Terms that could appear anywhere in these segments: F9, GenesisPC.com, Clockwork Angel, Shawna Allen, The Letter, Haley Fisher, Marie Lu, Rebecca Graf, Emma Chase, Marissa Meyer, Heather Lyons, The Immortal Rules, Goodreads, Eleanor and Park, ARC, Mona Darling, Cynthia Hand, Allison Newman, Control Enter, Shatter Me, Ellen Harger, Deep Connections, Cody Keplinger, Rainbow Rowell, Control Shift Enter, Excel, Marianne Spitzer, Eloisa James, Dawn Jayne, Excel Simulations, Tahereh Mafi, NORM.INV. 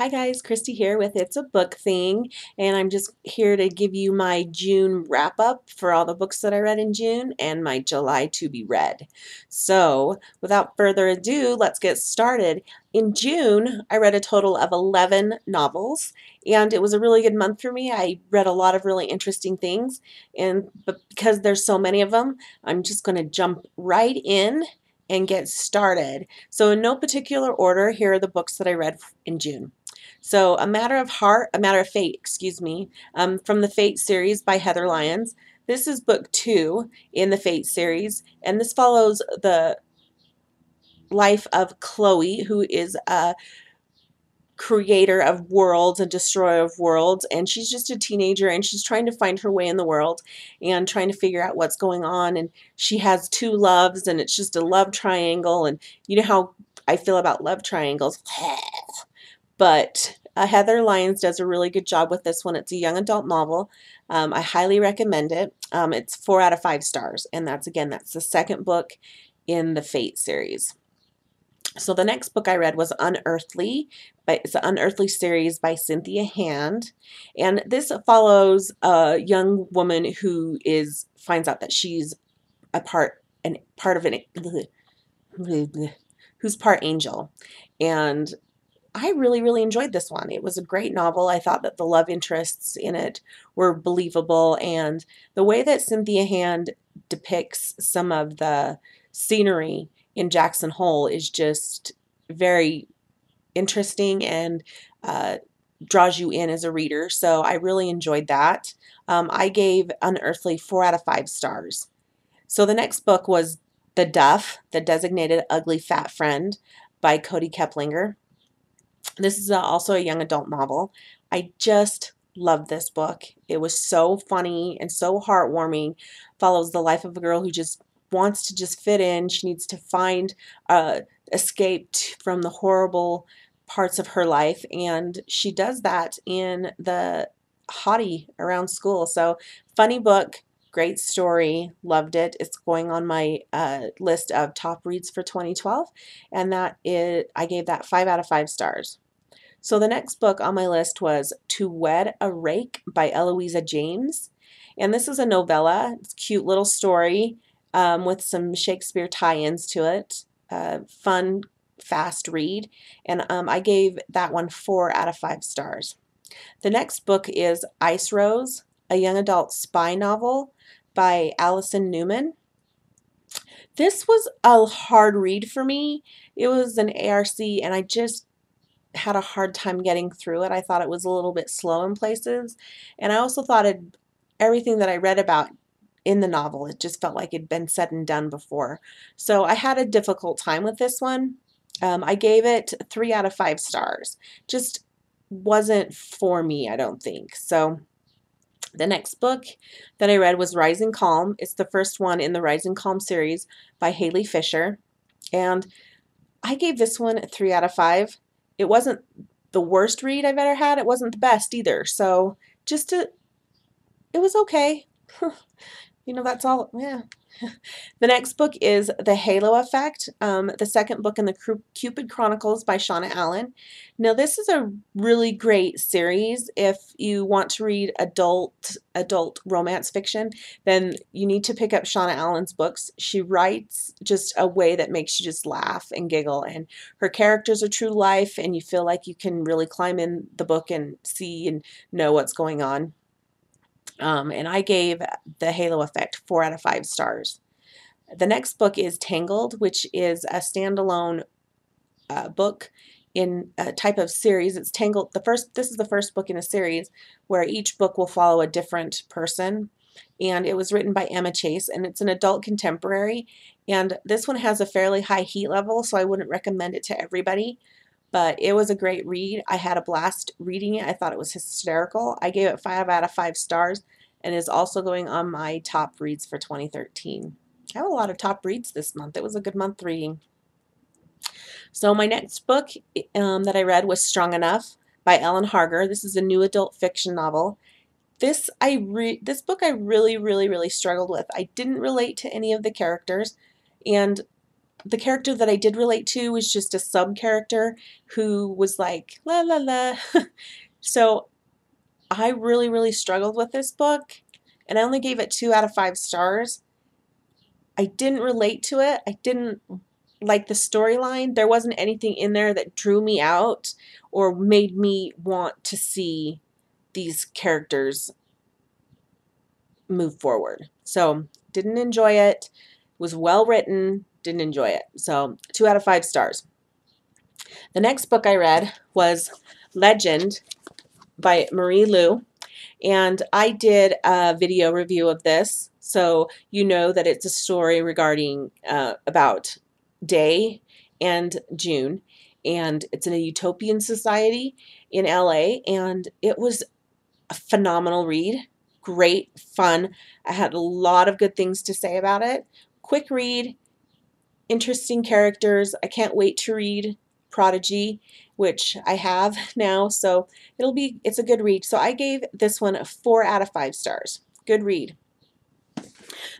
Hi guys, Christy here with It's a Book Thing, and I'm just here to give you my June wrap-up for all the books that I read in June and my July to be read. So without further ado, let's get started. In June, I read a total of 11 novels, and it was a really good month for me. I read a lot of really interesting things, but because there's so many of them, I'm just going to jump right in and get started. So in no particular order, here are the books that I read in June. So A Matter of Fate, from the Fate series by Heather Lyons. This is book 2 in the Fate series, and this follows the life of Chloe, who is a creator of worlds and destroyer of worlds, and she's just a teenager and she's trying to find her way in the world and trying to figure out what's going on, and she has 2 loves, and it's just a love triangle, and you know how I feel about love triangles. But Heather Lyons does a really good job with this one. It's a young adult novel. I highly recommend it. It's 4 out of 5 stars, and that's the 2nd book in the Fate series. So the next book I read was Unearthly, but it's the Unearthly series by Cynthia Hand, and this follows a young woman who finds out that she's part angel, and I really, really enjoyed this one. It was a great novel. I thought that the love interests in it were believable, and the way that Cynthia Hand depicts some of the scenery in Jackson Hole is just very interesting and draws you in as a reader, so I really enjoyed that. I gave Unearthly 4 out of 5 stars. So the next book was The Duff, The Designated Ugly Fat Friend by Cody Keplinger. This is also a young adult novel. I just love this book. It was so funny and so heartwarming. Follows the life of a girl who just wants to just fit in. She needs to find escape from the horrible parts of her life, and she does that in the hottie around school. So funny book, great story, loved it. It's going on my list of top reads for 2012, and I gave that 5 out of 5 stars. So the next book on my list was To Wed a Rake by Eloisa James, and this is a novella. It's a cute little story with some Shakespeare tie-ins to it. Fun, fast read, and I gave that one 4 out of 5 stars. The next book is Ice Rose, a young adult spy novel by Allison Newman. This was a hard read for me. It was an ARC, and I just had a hard time getting through it. I thought it was a little bit slow in places, and I also thought everything that I read about in the novel, it just felt like it had been said and done before. So I had a difficult time with this one. I gave it 3 out of 5 stars. Just wasn't for me, I don't think. So the next book that I read was Rising Calm. It's the 1st one in the Rising Calm series by Haley Fisher, and I gave this one 3 out of 5. It wasn't the worst read I've ever had. It wasn't the best either. So it was okay. You know, that's all. Yeah. The next book is The Halo Effect, the 2nd book in the Cupid Chronicles by Shawna Allen. Now, this is a really great series. If you want to read adult romance fiction, then you need to pick up Shawna Allen's books. She writes just a way that makes you just laugh and giggle, and her characters are true life, and you feel like you can really climb in the book and see and know what's going on. And I gave The Halo Effect 4 out of 5 stars. The next book is Tangled, which is a standalone book in a type of series. It's Tangled. This is the 1st book in a series where each book will follow a different person, and it was written by Emma Chase, and it's an adult contemporary. And this one has a fairly high heat level, so I wouldn't recommend it to everybody. But it was a great read. I had a blast reading it. I thought it was hysterical. I gave it 5 out of 5 stars, and is also going on my top reads for 2013. I have a lot of top reads this month. It was a good month reading. So my next book that I read was Strong Enough by Ellen Harger. This is a new adult fiction novel. This book I really, really, really struggled with. I didn't relate to any of the characters, and the character that I did relate to was just a sub-character who was like, la la la. So I really, really struggled with this book, and I only gave it 2 out of 5 stars. I didn't relate to it. I didn't like the storyline. There wasn't anything in there that drew me out or made me want to see these characters move forward. So didn't enjoy it. Was well written. Didn't enjoy it. So 2 out of 5 stars. The next book I read was Legend by Marie Lu, and I did a video review of this, so you know that it's a story regarding about Day and June, and it's in a utopian society in LA, and it was a phenomenal read. Great fun. I had a lot of good things to say about it. Quick read, interesting characters. I can't wait to read Prodigy, which I have now, so it's a good read. So I gave this one a 4 out of 5 stars. Good read.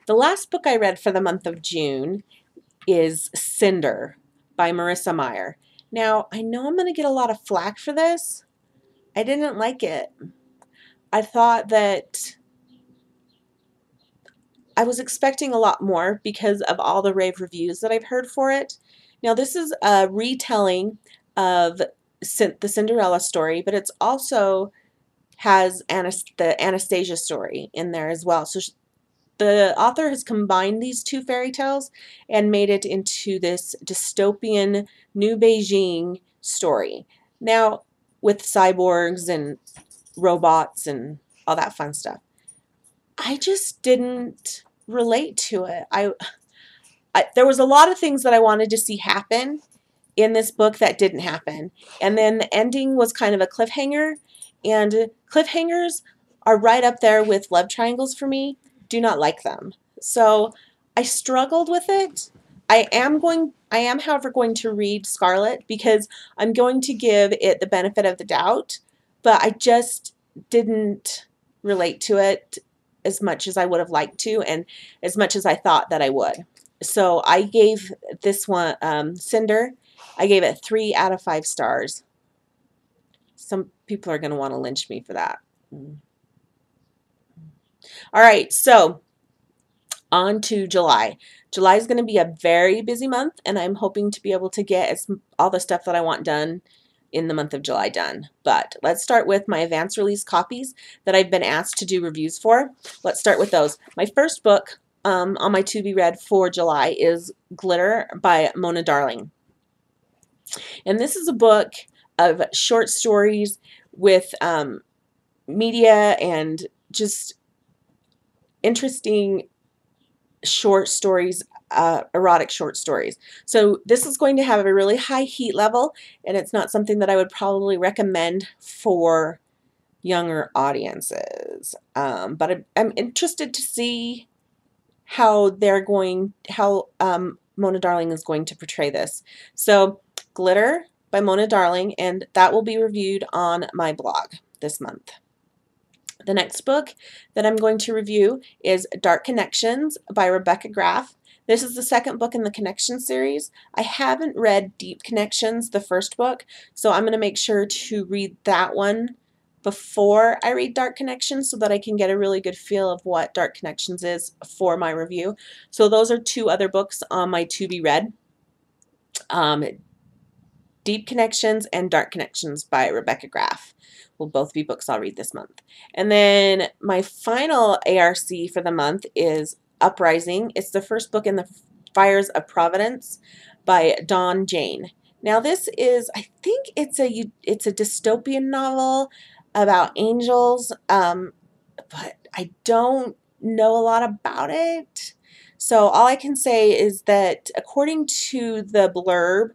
The last book I read for the month of June is Cinder by Marissa Meyer. Now, I know I'm going to get a lot of flack for this. I didn't like it. I thought that I was expecting a lot more because of all the rave reviews that I've heard for it. Now, this is a retelling of the Cinderella story, but it's also has the Anastasia story in there as well. So the author has combined these two fairy tales and made it into this dystopian New Beijing story. Now, with cyborgs and robots and all that fun stuff. I just didn't relate to it. There was a lot of things that I wanted to see happen in this book that didn't happen. And then the ending was kind of a cliffhanger, and cliffhangers are right up there with love triangles for me. Do not like them. So I struggled with it. I am, however, going to read Scarlet because I'm going to give it the benefit of the doubt, but I just didn't relate to it as much as I would have liked to and as much as I thought that I would. So I gave this one, Cinder, I gave it 3 out of 5 stars. Some people are going to want to lynch me for that. All right, so on to July. July is going to be a very busy month, and I'm hoping to be able to get all the stuff that I want done in the month of July done. But let's start with my advanced release copies that I've been asked to do reviews for. Let's start with those. My first book on my to be read for July is Glitter by Mona Darling. And this is a book of short stories with media and just interesting short stories, erotic short stories. So this is going to have a really high heat level, and it's not something that I would probably recommend for younger audiences. But I'm interested to see how they're going, how Mona Darling is going to portray this. So Glitter by Mona Darling, and that will be reviewed on my blog this month. The next book that I'm going to review is Deep Connections by Rebecca Graf. This is the second book in the Connection series. I haven't read Deep Connections, the first book, so I'm going to make sure to read that one before I read Deep Connections so that I can get a really good feel of what Deep Connections is for my review. So those are 2 other books on my to be read. Deep Connections and Deep Connections by Rebecca Graf will both be books I'll read this month. And then my final ARC for the month is Uprising. It's the first book in the Fires of Providence by Dawn Jayne. Now this is, I think it's a dystopian novel about angels, but I don't know a lot about it. So all I can say is that according to the blurb,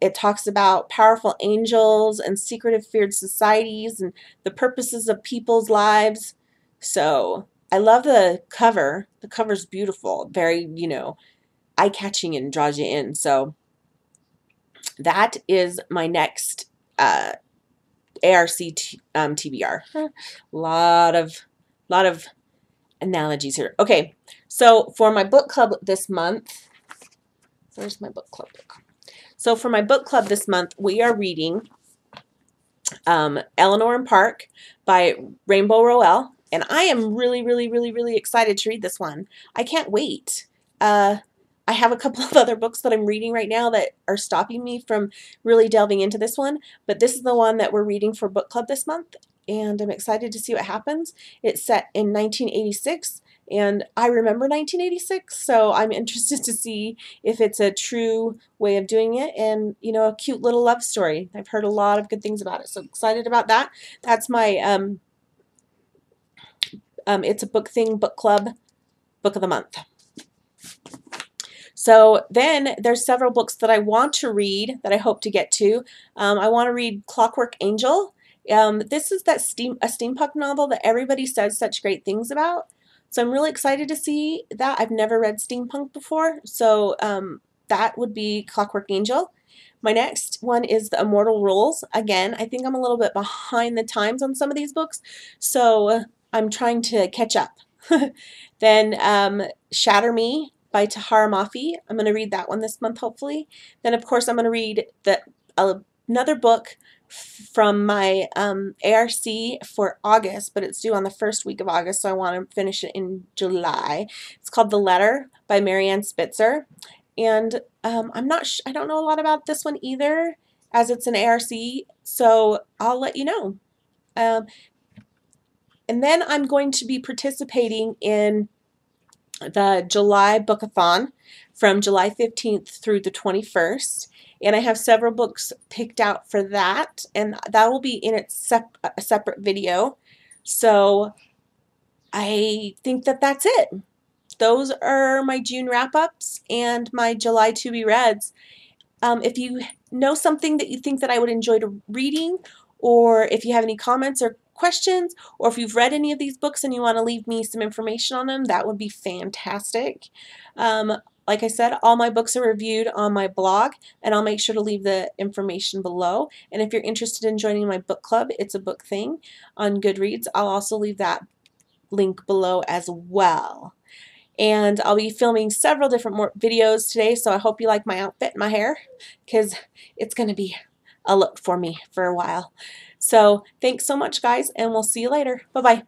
it talks about powerful angels and secretive feared societies and the purposes of people's lives. So I love the cover. The cover's beautiful, very, eye-catching and draws you in. So that is my next ARC TBR. Lot of analogies here. Okay, so for my book club this month, Where's my book club book? So for my book club this month, we are reading Eleanor and Park by Rainbow Rowell. And I am really excited to read this one. I can't wait. I have a couple of other books that I'm reading right now that are stopping me from really delving into this one. But this is the one that we're reading for book club this month. And I'm excited to see what happens. It's set in 1986. And I remember 1986, so I'm interested to see if it's a true way of doing it and, you know, a cute little love story. I've heard a lot of good things about it, so I'm excited about that. That's my It's a Book Thing book club book of the month. So then there's several books that I want to read that I hope to get to. I want to read Clockwork Angel. This is that steampunk novel that everybody says such great things about. So I'm really excited to see that. I've never read steampunk before, so that would be Clockwork Angel. My next one is The Immortal Rules. Again, I think I'm a little bit behind the times on some of these books, so I'm trying to catch up. Then Shatter Me by Tahereh Mafi. I'm going to read that one this month, hopefully. Then, of course, I'm going to read another book from my ARC for August, but it's due on the first week of August, so I want to finish it in July. It's called The Letter by Marianne Spitzer, and I don't know a lot about this one either, as it's an ARC, so I'll let you know. And then I'm going to be participating in the July Bookathon from July 15th through the 21st. And I have several books picked out for that, and that will be in a separate video. So I think that that's it. Those are my June wrap-ups and my July to-be reads. If you know something that you think that I would enjoy reading, or if you have any comments or questions, or if you've read any of these books and you want to leave me some information on them, that would be fantastic. Like I said, all my books are reviewed on my blog, and I'll make sure to leave the information below. And if you're interested in joining my book club, It's a Book Thing, on Goodreads, I'll also leave that link below as well. And I'll be filming several different more videos today, so I hope you like my outfit and my hair, because it's going to be a look for me for a while. So thanks so much, guys, and we'll see you later. Bye-bye.